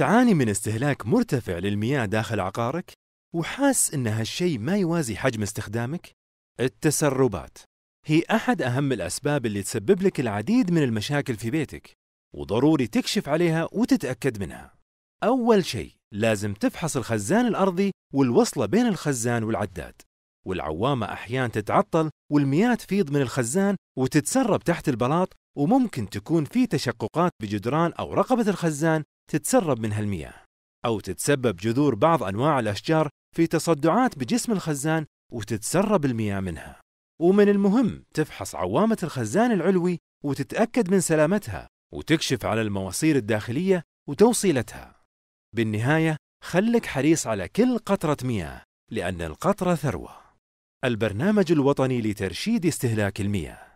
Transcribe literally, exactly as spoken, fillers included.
تعاني من استهلاك مرتفع للمياه داخل عقارك وحاس إن هالشيء ما يوازي حجم استخدامك؟ التسربات هي أحد أهم الأسباب اللي تسبب لك العديد من المشاكل في بيتك، وضروري تكشف عليها وتتأكد منها. أول شيء لازم تفحص الخزان الأرضي والوصلة بين الخزان والعداد، والعوامة أحيان تتعطل والمياه تفيض من الخزان وتتسرب تحت البلاط، وممكن تكون في تشققات بجدران أو رقبة الخزان تتسرب منها المياه، أو تتسبب جذور بعض أنواع الأشجار في تصدعات بجسم الخزان وتتسرب المياه منها. ومن المهم تفحص عوامة الخزان العلوي وتتأكد من سلامتها، وتكشف على المواسير الداخلية وتوصيلتها. بالنهاية خلك حريص على كل قطرة مياه، لأن القطرة ثروة. البرنامج الوطني لترشيد استهلاك المياه.